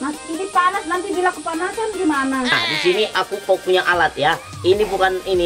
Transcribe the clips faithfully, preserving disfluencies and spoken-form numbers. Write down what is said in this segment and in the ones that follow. Mas, ini panas, nanti bila kepanasan gimana? Nah, di sini aku punya alat ya. Ini bukan ini.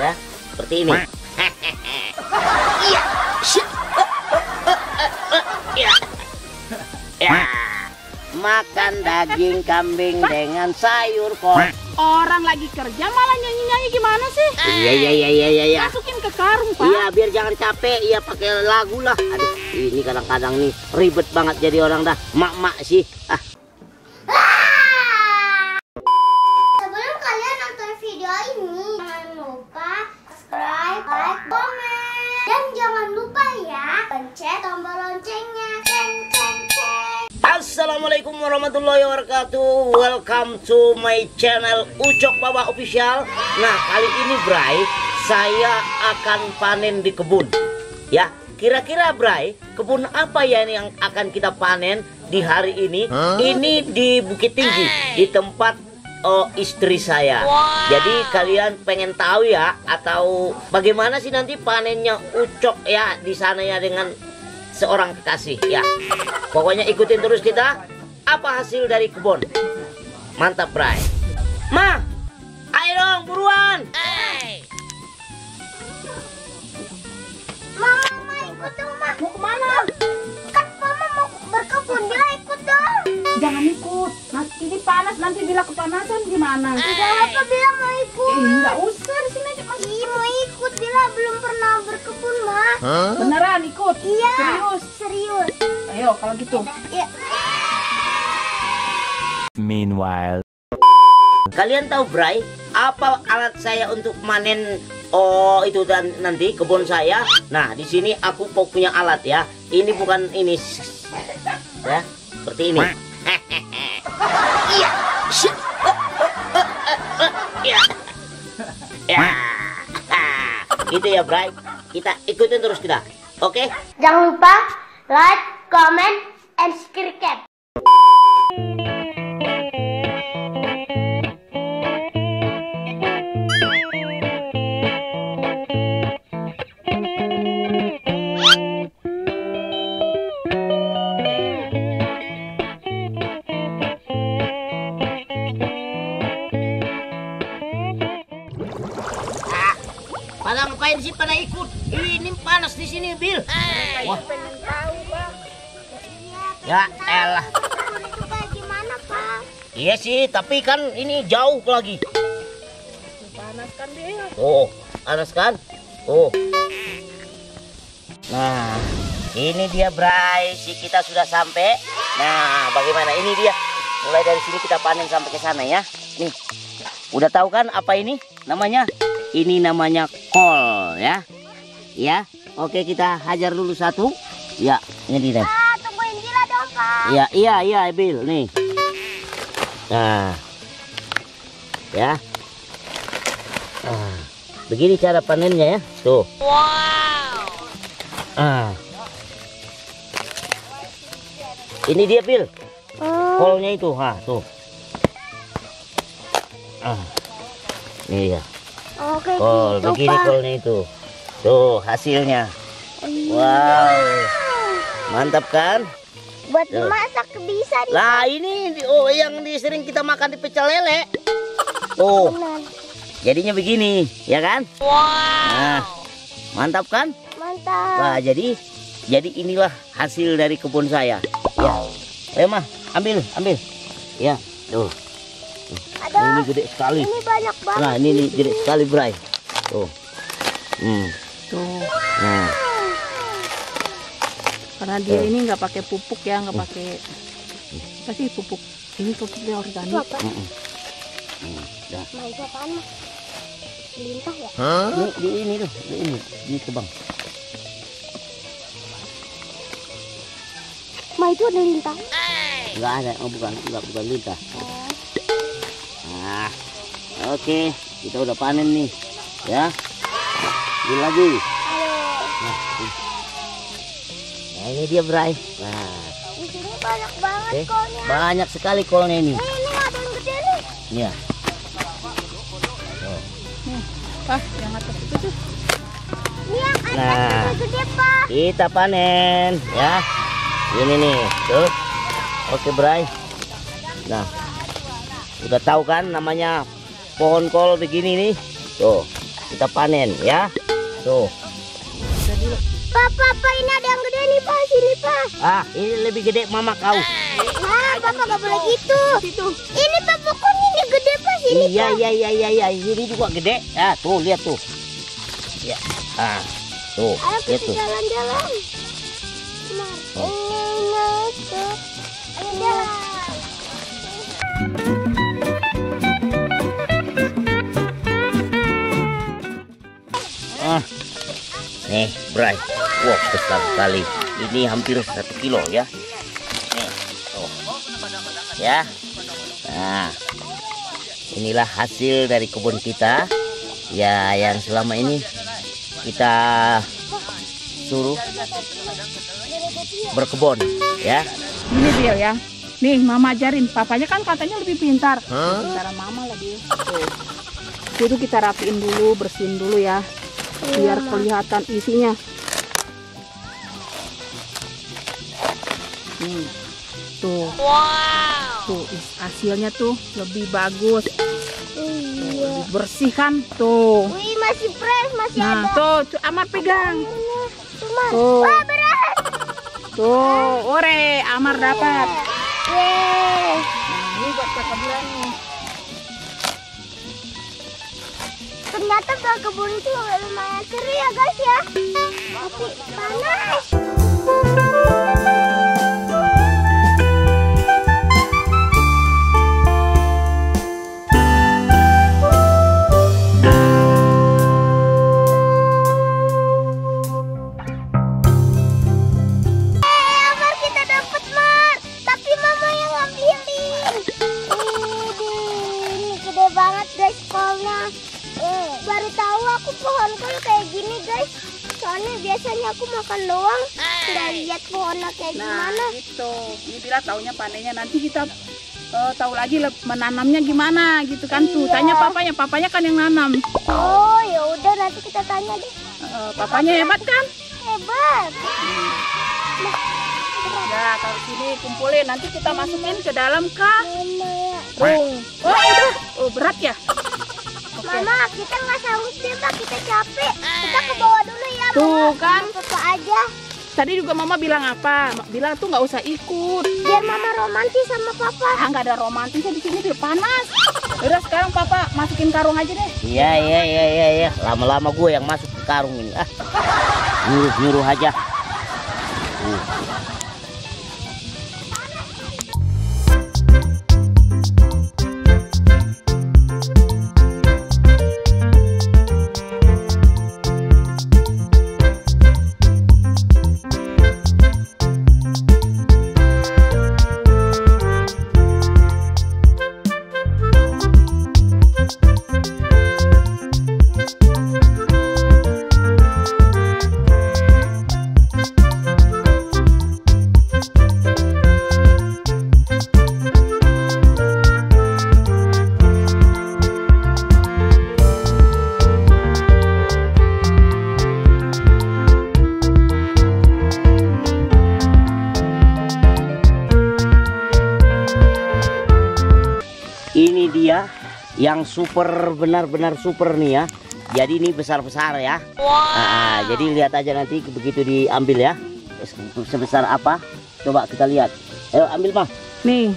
Ya, seperti ini. Iya. Ya. Ya. Makan daging kambing dengan sayur kol. Orang lagi kerja malah nyanyi-nyanyi gimana sih? Iya iya iya iya iya. Masukin ke karung, Pak. Iya, biar jangan capek. Iya, pakai lagu lah. Aduh, ini kadang-kadang nih ribet banget jadi orang dah. Mak-mak sih. Ah. Sebelum kalian nonton video ini, jangan lupa subscribe, like, komen. Dan jangan lupa ya, pencet tombol loncengnya. Assalamualaikum warahmatullahi wabarakatuh. Welcome to my channel Ucok Baba Official. Nah, kali ini Bray, saya akan panen di kebun. Ya, kira-kira Bray, kebun apa ya yang akan kita panen di hari ini? Huh? Ini di Bukittinggi, di tempat oh, istri saya. Wow. Jadi kalian pengen tahu ya, atau bagaimana sih nanti panennya Ucok ya di sana ya dengan seorang kekasih ya. Pokoknya ikutin terus kita. Apa hasil dari kebun? Mantap, Bray. Mah, ayo dong buruan. Hey. Mama, Mama ikut dong, Mama. Mau kemana? Kan Mama mau berkebun, bila ikut dong. Jangan ikut. Mas, ini panas, nanti bila kepanasan gimana? Hey. Tidak apa bila mau ikut. Eh, enggak usah di sini aja, Mas. Iya, mau ikut bila belum pernah berkebun, Mah. Huh? Beneran ikut? Iya. Serius, serius. Ayo kalau gitu. Iya. Meanwhile, kalian tahu Bray, apa alat saya untuk panen oh itu dan nanti kebun saya? Nah, di sini aku punya alat ya. Ini bukan ini. Ya, seperti ini. Iya. Iya. Ya. Gitu ya, Bray. Kita ikutin terus kita. Oke? Okay? Jangan lupa like, comment, and subscribe. Pada ngapain sih pada ikut? Ini panas di sini, Bil. Eh, wah. Tahu, Bang. Ya, elah. Gimana, Pak? Iya sih, tapi kan ini jauh lagi. Panas kan, Bil? Oh, panas kan? Oh. Nah, ini dia, Bray. Si kita sudah sampai. Nah, bagaimana ini dia? Mulai dari sini kita panen sampai ke sana ya. Nih. Udah tahu kan apa ini namanya? Ini namanya kol ya. Ya. Oke, kita hajar dulu satu. Ya, ini dia. Ah, tungguin gila dong, Pak. Ya, iya iya, Bil, nih. Nah. Ya. Nah, begini cara panennya ya. Tuh. Wow. Ah. Ini dia, Bil. Hmm. Kolnya itu, ha, tuh. Ah. Iya. Oke, kol, gitu, begini Pak. Kolnya itu. Tuh hasilnya. Wow. Mantap kan? Buat tuh. Masak bisa nih. Lah ini oh, yang sering kita makan di pecel lele. Oh. Benar. Jadinya begini, ya kan? Wow. Nah, mantap kan? Mantap. Nah, jadi jadi inilah hasil dari kebun saya. Ya. Ayo Mah, ambil, ambil. Ya, tuh. Nah, ini gede sekali. Ini banyak banget. Nah, ini, ini gede sekali, Bray. Tuh. Hmm. Tuh. Nah. Karena dia tuh. Ini nggak pakai pupuk ya, nggak pakai apa sih pupuk. Ini pupuknya organik. Apa? Heeh. Hmm. Dah. Nah, itu apaan, Mas? Lintah ya? Hah? Ini di ini tuh, di ini, di kebang. Ma, itu ada lintah? Enggak ada, oh, bukan, enggak bukan lintah. Oh. Nah, oke, okay. Kita udah panen nih, ya. Ini lagi. Nah, nah, ini dia Bray. Nah, di sini banyak banget okay. Kolnya. Banyak sekali kolnya ini. Eh, ini ada yang gede nih. Iya. Oh. Nih, Pak, yang atas itu tuh. Ini yang atas nah, gede, Pak. Kita panen, ya. Ini nih, tuh. Oke Bray. Nah, udah tahu kan namanya pohon kol begini nih. Tuh, kita panen ya. Tuh. Pak, Papa, ini ada yang gede nih, Pak. Sini, Pak. Ah, ini lebih gede mama kau. Ah, Bapak nggak boleh gitu. Situ. Ini Pak, pokoknya ini gede, Pak. Sini, iya, Pak. Iya, iya, iya, iya. Ini juga gede. Ah, tuh, lihat tuh. Ya. Ah, tuh. Ayo kita gitu. Jalan-jalan. Oh. Ayo jalan. Ah. Nih, Bray. Wow, besar sekali. Ini hampir satu kilo ya. Nih, tuh. Ya. Nah. Inilah hasil dari kebun kita. Ya, yang selama ini kita suruh berkebun ya. Ini dia ya. Nih, Mama ajarin. Papanya kan katanya lebih pintar. Hmm? Cara Mama lagi. Tuh. Itu kita rapiin dulu, bersihin dulu ya. Biar kelihatan isinya. Nih, tuh. Wow. Tuh hasilnya tuh lebih bagus. Iya. Lebih bersih kan tuh. Wih, masih fresh, masih nah, ada. Tuh, tuh Amar pegang. Cuman. Tuh. Wah, berat. Tuh, ore, Amar yeah. dapat. Yeay. Nah, ini buat kakak Burani. Ternyata ke kebun itu lumayan seru ya guys ya. Masih panas. Aku makan doang, nggak lihat pohonnya kayak nah, gimana. Gitu. Ini bila taunya panennya nanti kita uh, tahu lagi menanamnya gimana gitu kan iya. Tuh. Tanya papanya, papanya kan yang nanam. Oh ya udah nanti kita tanya deh. Uh, papanya Bapak hebat kan? Hebat. Hmm. Ya kalau sini kumpulin nanti kita masukin ke dalam ke ring. Oh udah, oh berat ya. Okay. Mama kita nggak sanggup deh Pak, kita capek. Kita ke bawah dulu. Tuh kan, aja. Tadi juga Mama bilang apa? Bilang tuh nggak usah ikut. Biar Mama romantis sama Papa. Ah nggak ada romantisnya di sini, biar panas. Udah sekarang Papa masukin karung aja deh. Iya iya iya iya. Ya. Lama-lama gue yang masuk ke karung ini. Ah, nyuruh nyuruh aja. Uh. Yang super benar-benar super nih ya. Jadi ini besar-besar ya. Wow. Nah, jadi lihat aja nanti begitu diambil ya. Sebesar apa? Coba kita lihat. Ayo ambil Pak. Nih,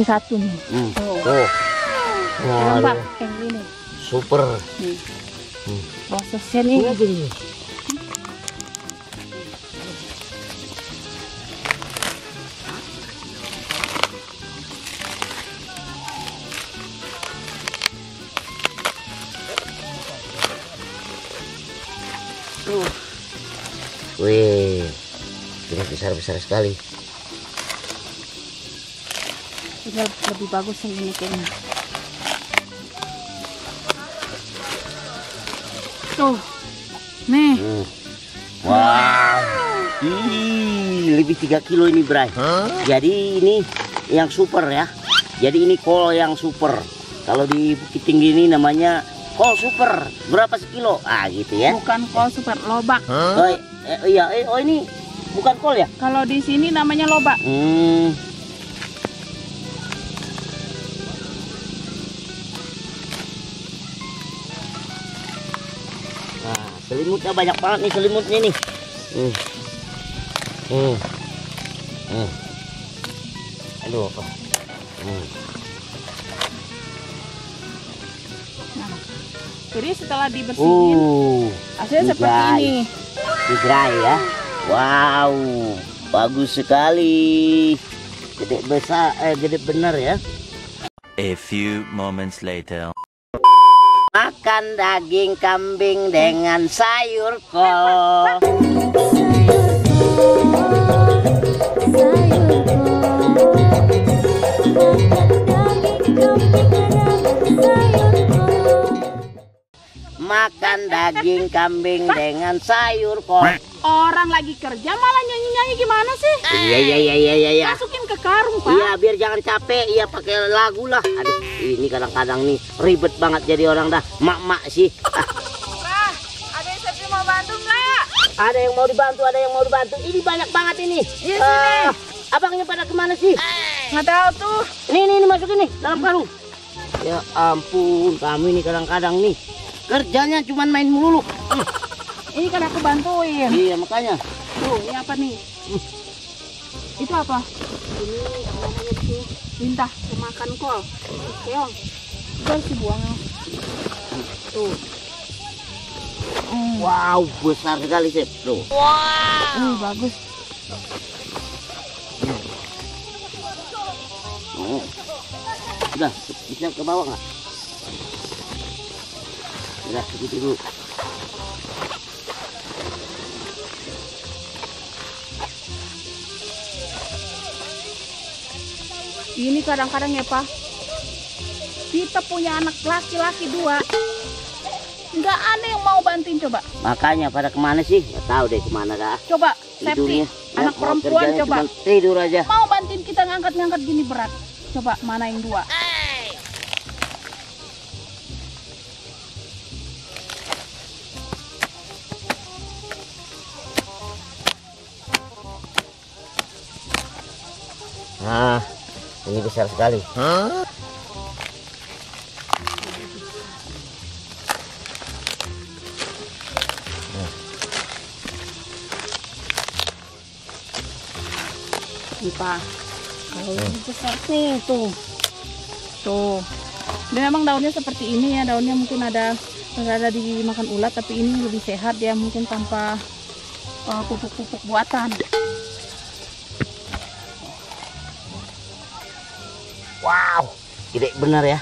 ini satu nih. Hmm. Oh. Oh. Wow. Wow. Yang ini. Super. Nih. Hmm. Prosesnya nih. Ini. Wih, ini besar-besar sekali. Ini lebih bagus yang ini kayaknya. Tuh, nih. Hmm. Wow. wow. Ih, lebih tiga kilo ini Bray. Huh? Jadi ini yang super ya. Jadi ini kol yang super. Kalau di Bukittinggi ini namanya kol super. Berapa sekilo? Ah, gitu ya. Bukan kol super, lobak. Huh? Oh, Eh, iya, eh, oh ini bukan kol ya? Kalau di sini namanya lobak. Hmm. Nah, selimutnya banyak banget nih selimutnya nih. Hmm. Hmm. Hmm. Aduh apa? Hmm. Nah, jadi setelah dibersihin, uh, hasilnya dry. Seperti ini. Dry ya. Wow, bagus sekali. Gede besar, eh gede bener ya. A few moments later. Makan daging kambing dengan sayur kol. Makan daging kambing dengan sayur kol. Orang lagi kerja malah nyanyi-nyanyi gimana sih? Iya iya iya iya iya. Masukin ke karung, Pak. Iya, biar jangan capek. Iya, pakai lagu lah. Aduh, ini kadang-kadang nih ribet banget jadi orang dah. Mak-mak sih. Pak, ada yang Septy mau bantu nggak? Ada yang mau dibantu, ada yang mau dibantu. Ini banyak banget ini. Iya, yes, uh, abangnya pada kemana sih? Nggak tahu tuh. Nih, nih, nih masukin nih dalam karung. Ya ampun, kami ini kadang-kadang nih kerjanya cuma main melulu. Hmm. Ini kan aku bantuin. Iya, makanya. Tuh, ini apa nih? Hmm. Itu apa? Ini namanya tuh lintah pemakan kol. Keong. Terus dibuangnya. Tuh. Hmm. Wow, besar sekali sih, tuh. Wow. Ini bagus. Hmm. Oh. Udah, bisa ke bawah nggak? Udah, segitu dulu. Ini kadang-kadang ya, Pak, kita punya anak laki-laki dua, nggak ada yang mau bantuin coba. Makanya pada kemana sih? Nggak tahu deh kemana dah. Coba Septy, anak ya, perempuan coba tidur aja. Mau bantuin kita ngangkat-ngangkat gini berat. Coba mana yang dua? Hey. Nah. Ini besar sekali. Huh? Nih, Pak. Kalau hmm. ini besar nih, tuh. Tuh. Dan memang daunnya seperti ini ya. Daunnya mungkin ada ada dimakan ulat, tapi ini lebih sehat ya. Mungkin tanpa pupuk-pupuk uh, buatan. Wow, gede benar ya.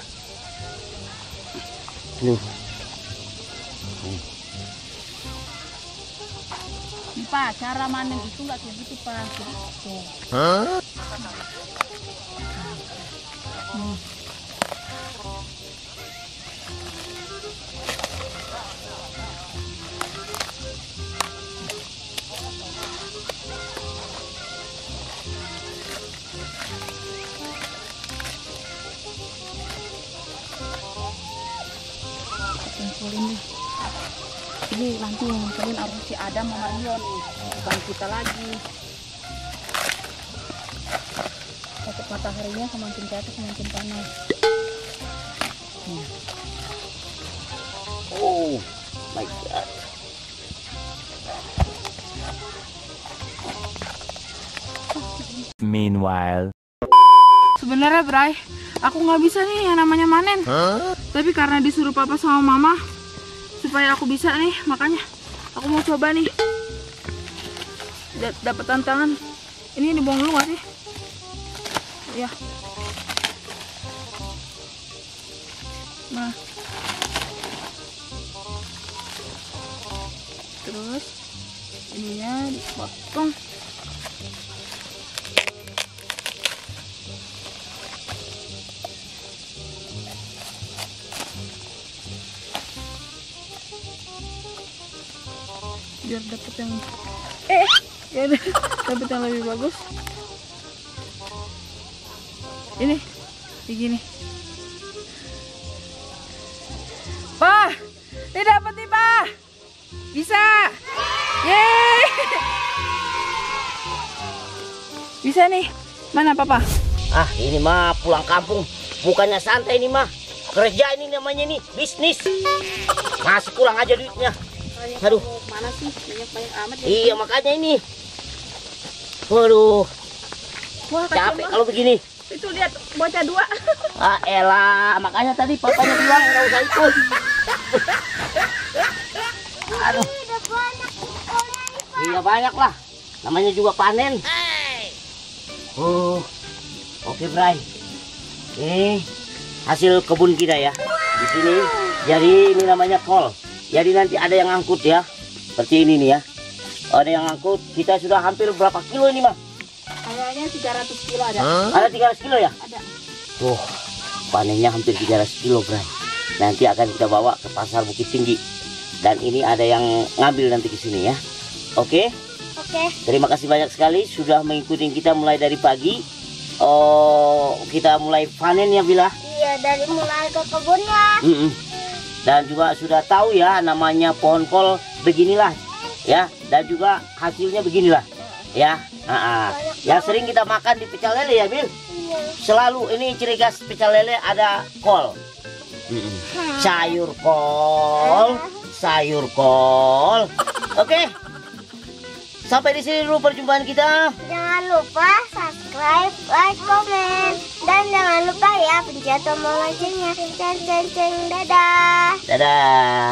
Nih, Pak, cara manen itu nggak kayak gitu, Pak. Tuh. Huh? Hmm. Ini nanti mungkin harus si Adam sama Rion bukan kita lagi. Untuk mataharinya semakin ke atas semakin panas. Nah. Oh my God. Meanwhile. Sebenarnya, Bray, aku nggak bisa nih yang namanya manen. Huh? Tapi karena disuruh papa sama mama supaya aku bisa nih, makanya aku mau coba nih. Dapat tantangan. Ini dibuang dulu gak sih? Iya. Nah. Terus ininya dipotong. Biar dapet yang eh ya dapet yang lebih bagus. Ini begini, Pak, ini dapet nih, Pak, bisa. Yeay, bisa nih. Mana Papa? Ah, ini mah pulang kampung bukannya santai, ini mah kerja, ini namanya nih bisnis. Masih kurang aja duitnya. Aduh. Mana sih? Banyak-banyak amat ya. Iya, makanya ini. Waduh. Wah, capek kalau begini. Itu lihat bocah dua. Ah, elah, makanya tadi papanya bilang enggak usah ikut. Aduh. Iya, banyak lah. Namanya juga panen. Oh. Oke, Bray. Nih, hasil kebun kita ya. Di sini. Jadi ini namanya kol. Jadi nanti ada yang angkut ya. Seperti ini nih ya. Ada yang angkut. Kita sudah hampir berapa kilo ini, Mas? Kayaknya tiga ratus kilo ada. Hmm? Ada tiga ratus kilo ya? Ada. Tuh, panennya hampir tiga ratus kilo, Bray. Nanti akan kita bawa ke pasar Bukittinggi. Dan ini ada yang ngambil nanti ke sini ya. Oke? Oke. Terima kasih banyak sekali sudah mengikuti kita mulai dari pagi. Oh, kita mulai panen ya, Bila? Iya, dari mulai ke kebunnya. Mm-mm. Dan juga sudah tahu ya namanya pohon kol beginilah ya. Dan juga hasilnya beginilah ya. Nah, yang sering kita makan di pecel lele ya, Bil? Iya. Selalu ini ciri khas pecel lele ada kol. Mm-mm. Sayur kol, sayur kol. Oke. Okay. Sampai di sini dulu perjumpaan kita. Jangan lupa subscribe, like, komen, dan jangan lupa ya pencet tombol loncengnya. Ceng ceng ceng, dadah. Dadah.